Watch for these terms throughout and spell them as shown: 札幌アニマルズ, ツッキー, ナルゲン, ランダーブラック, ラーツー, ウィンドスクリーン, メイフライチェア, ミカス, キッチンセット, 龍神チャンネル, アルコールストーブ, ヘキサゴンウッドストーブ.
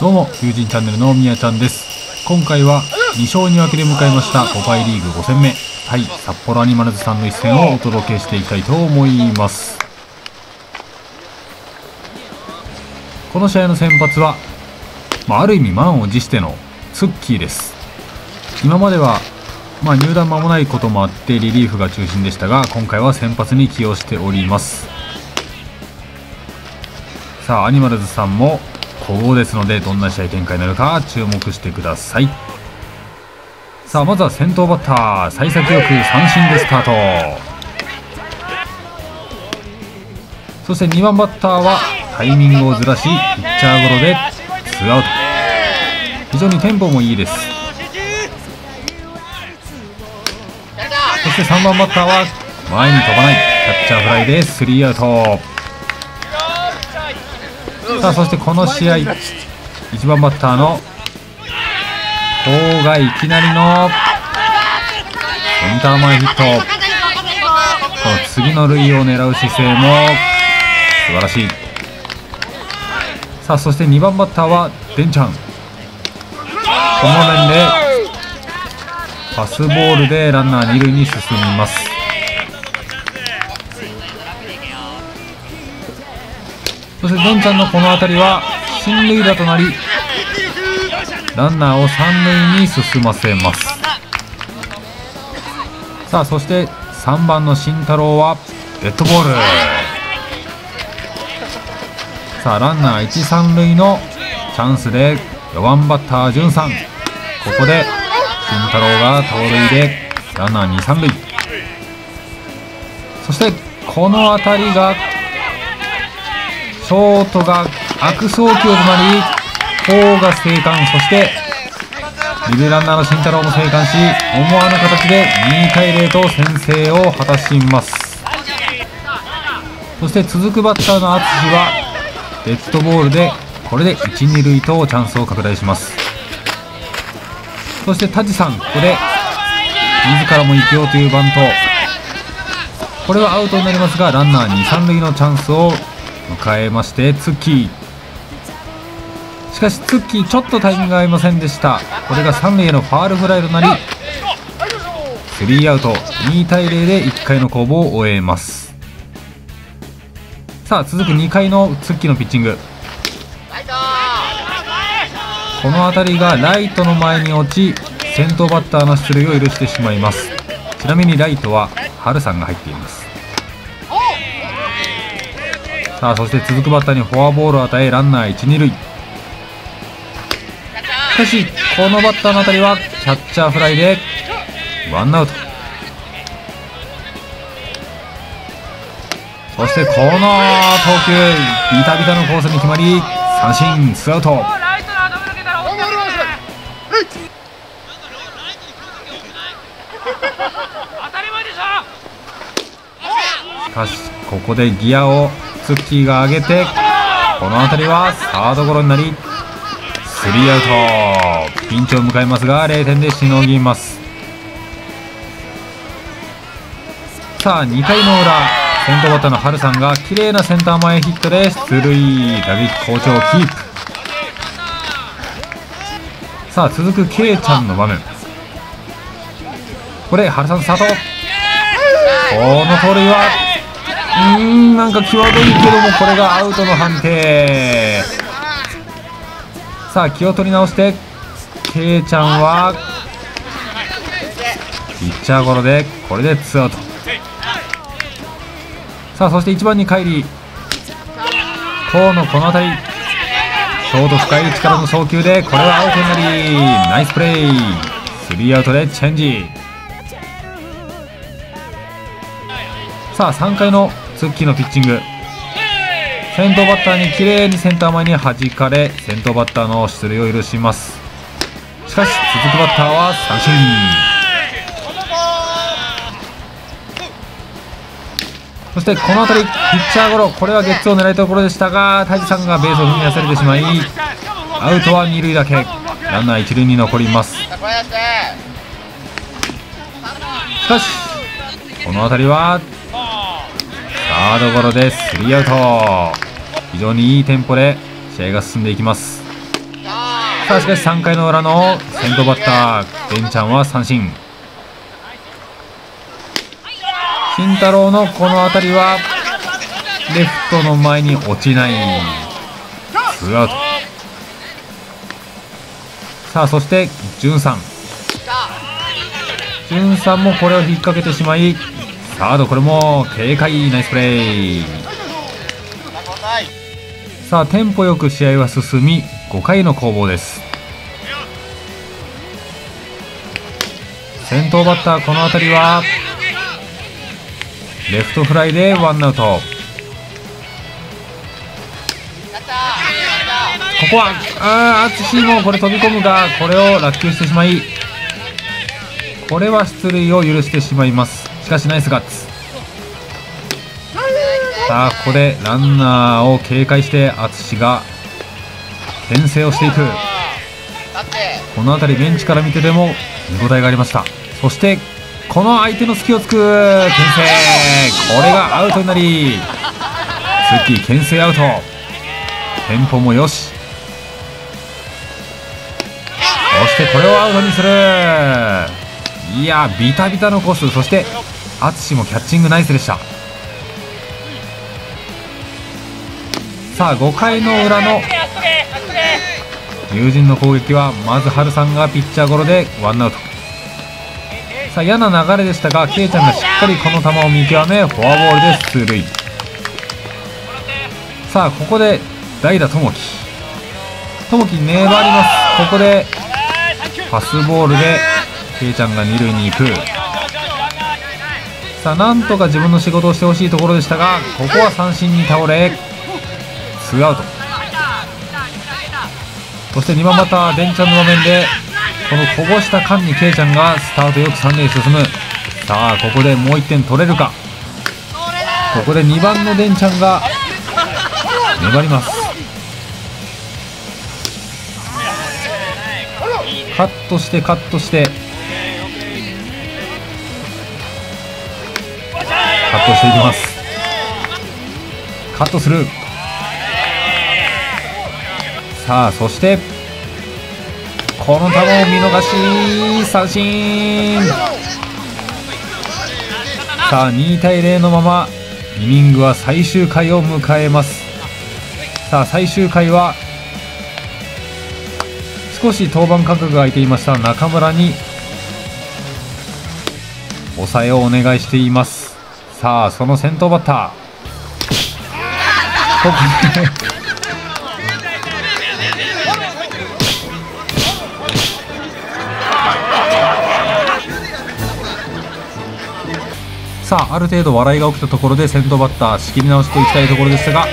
どうも、友人チャンネルのみやちゃんです。今回は2勝2分けで迎えました5倍リーグ5戦目、対札幌アニマルズさんの一戦をお届けしていきたいと思います。この試合の先発は、ある意味満を持してのツッキーです。今までは、入団間もないこともあってリリーフが中心でしたが、今回は先発に起用しております。さあ、アニマルズさんも古豪ですので、どんな試合展開になるか注目してください。さあ、まずは先頭バッター、幸先よく三振でスタート。そして2番バッターはタイミングをずらしピッチャーゴロで2アウト。非常にテンポもいいです。そして3番バッターは前に飛ばないキャッチャーフライでスリーアウト。さあ、そしてこの試合1番バッターの方がいきなりのセンター前ヒット。この次の塁を狙う姿勢も素晴らしい。さあ、そして2番バッターはデンちゃん。この面でパスボールでランナー二塁に進みます。そしてドンちゃんのこの辺りは進塁打となり、ランナーを三塁に進ませます。さあ、そして3番の慎太郎はデッドボール。さあ、ランナー一三塁のチャンスで4番バッター潤さん。ここで慎太郎が盗塁でランナー二三塁。そしてこの当たりがショートが悪送球となり、方が生還。そして二塁ランナーの慎太郎も生還し、思わぬ形で2対0と先制を果たします。そして続くバッターの敦はデッドボールで、これで1、2塁とチャンスを拡大します。そして田地さん、ここで自らも生きようというバント。これはアウトになりますが、ランナー2、3塁のチャンスを迎えまして、ツッキー。しかしツッキー、ちょっとタイミングが合いませんでした。これが3塁へのファールフライとなり、スリーアウト。2対0で1回の攻防を終えます。さあ、続く2回のツッキーのピッチング。この当たりがライトの前に落ち、先頭バッターの出塁を許してしまいます。ちなみにライトは春さんが入っています。さあ、そして続くバッターにフォアボールを与え、ランナー1、2塁。しかしこのバッターの当たりはキャッチャーフライでワンアウト。そしてこの投球、ビタビタのコースに決まり、三振2アウト。しかしここでギアをツッキーが上げて、この辺りはサードゴロになり、スリーアウト。ピンチを迎えますが0点でしのぎます。さあ、2回の裏、先頭バッターの春さんが綺麗なセンター前ヒットで出塁。打撃好調キープ。さあ、続くケイちゃんの場面。これ春さんスタート。この盗塁はなんか際どいけども、これがアウトの判定。さあ、気を取り直して、けいちゃんはピッチャーゴロで、これでツーアウト。さあ、そして1番に帰り、こうのこの辺り、ショート深い力の送球で、これはアウトになり、ナイスプレー。スリーアウトでチェンジ。さあ、3回のツッキーのピッチング。先頭バッターにきれいにセンター前に弾かれ、先頭バッターの出塁を許します。しかし続くバッターは三振。そしてこの辺りピッチャーゴロ、これはゲッツーを狙いたいところでしたが、田地さんがベースを踏み出されてしまい、アウトは2塁だけ。ランナー1塁に残ります。しかしこの辺りはサードゴロでスリーアウト。非常にいいテンポで試合が進んでいきます。さあしかし3回の裏の先頭バッターベンちゃんは三振。慎太郎のこの辺りはレフトの前に落ちない。ツーアウト。さあそして潤さん、潤さんもこれを引っ掛けてしまい、サードこれも警戒。ナイスプレー。さあテンポよく試合は進み5回の攻防です。先頭バッターこの辺りはレフトフライでワンアウト。ここは淳もこれ飛び込むがこれを落球してしまい、これは出塁を許してしまいます。しかしナイスガッツ。さあここでランナーを警戒して淳が牽制をしていく。この辺りベンチから見てても見応えがありました。そしてこの相手の隙を突く牽制、これがアウトになり、ツッキー牽制アウト。テンポもよし、そしてこれをアウトにする。いやビタビタのコース。そして淳もキャッチングナイスでした。さあ5回の裏の龍神の攻撃はまず春さんがピッチャーゴロでワンアウト。さあ嫌な流れでしたが、けいちゃんがしっかりこの球を見極めフォアボールで出塁。さあここで代打友樹、友樹粘ります。ここでパスボールでけいちゃんが二塁に行く。さあなんとか自分の仕事をしてほしいところでしたが、ここは三振に倒れツーアウト。そして2番バッターでんちゃんの場面でこのこぼした間にけいちゃんがスタートよく3塁進む。さあここでもう1点取れるか。ここで2番のでんちゃんが粘ります。カットしてカットしてカットしていきます。カットする。さあそしてこの球を見逃し三振。さあ2対0のままイニングは最終回を迎えます。さあ最終回は少し登板間隔が空いていました中村に抑えをお願いしています。さあその先頭バッターここさあある程度笑いが起きたところで先頭バッター仕切り直していきたいところでしたが、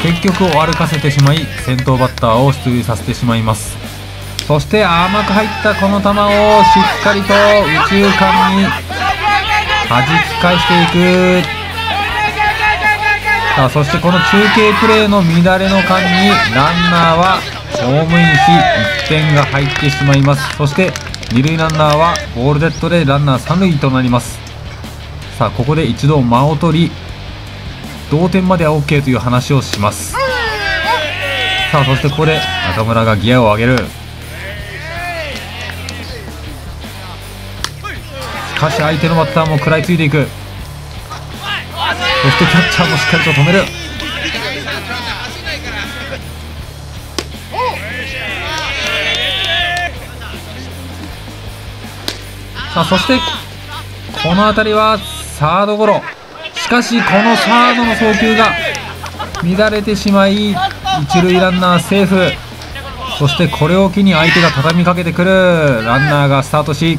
結局を歩かせてしまい先頭バッターを出塁させてしまいます。そして甘く入ったこの球をしっかりと右中間に弾き返していく。さあそしてこの中継プレーの乱れの間にランナーはホームインし1点が入ってしまいます。そして二塁ランナーはボールデッドでランナー三塁となります。さあここで一度間を取り同点までは OK という話をします。さあそしてここで中村がギアを上げる。しかし相手のバッターも食らいついていく。そしてキャッチャーもしっかりと止める。さあそしてこの辺りはサードゴロ。しかしこのサードの送球が乱れてしまい一塁ランナーセーフ。そしてこれを機に相手が畳みかけてくる。ランナーがスタートし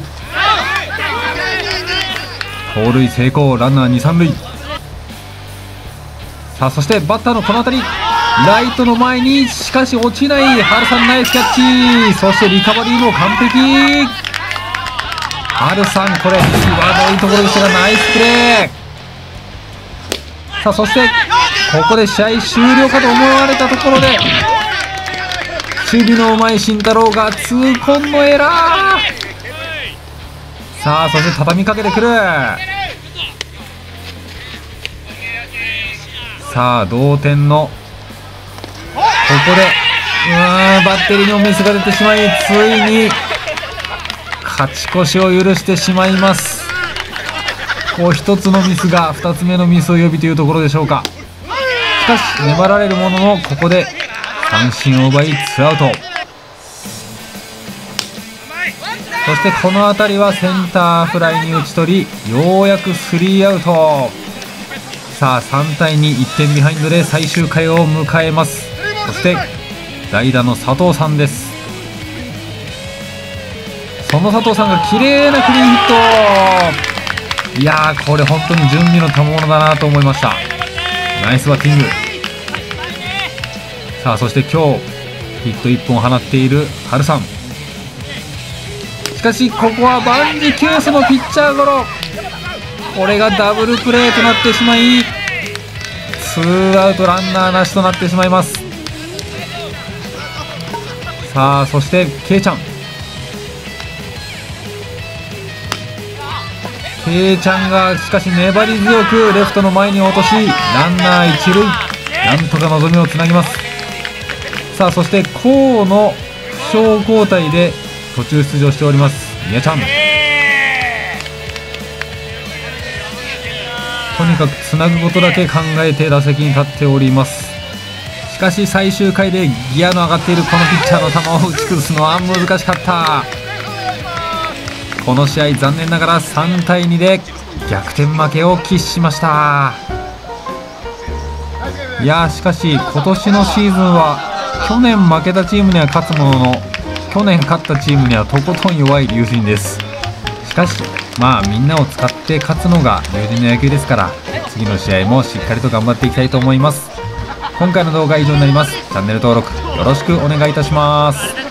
盗塁成功。ランナー2、3塁。さあそしてバッターのこの辺りライトの前にしかし落ちない。春さんナイスキャッチ。そしてリカバリーも完璧。春さんこれ際どいところでしたがナイスプレー。さあそしてここで試合終了かと思われたところで守備のうまい慎太郎が痛恨のエラー。さあそして畳みかけてくる。さあ同点のここでバッテリーのミスが出てしまい、ついに勝ち越しを許してしまいます。こう1つのミスが2つ目のミスを呼びというところでしょうか。しかし粘られるものの、ここで三振を奪いツーアウト。そしてこの辺りはセンターフライに打ち取り、ようやくスリーアウト。さあ3対2、1点ビハインドで最終回を迎えます。そして代打の佐藤さんです。その佐藤さんが綺麗なクリーンヒット。いやー、これ本当に準備の賜物だなと思いました。ナイスバッティング。さあそして今日ヒット1本放っているハルさん。しかしここは万事休すのピッチャーゴロ。これがダブルプレーとなってしまい、ツーアウトランナーなしとなってしまいます。さあそしてケイちゃん、がしかし粘り強くレフトの前に落とし、ランナー一塁、なんとか望みをつなぎます。さあそして河野負傷交代で途中出場しております宮ちゃん。とにかくつなぐことだけ考えて打席に立っております。しかし最終回でギアの上がっているこのピッチャーの球を打ち崩すのは難しかった。この試合残念ながら3対2で逆転負けを喫しました。いやー、しかし今年のシーズンは去年負けたチームには勝つものの、去年勝ったチームにはとことん弱い龍神です。しかしまあみんなを使って勝つのが龍神の野球ですから、次の試合もしっかりと頑張っていきたいと思います。今回の動画は以上になります。チャンネル登録よろしくお願いいたします。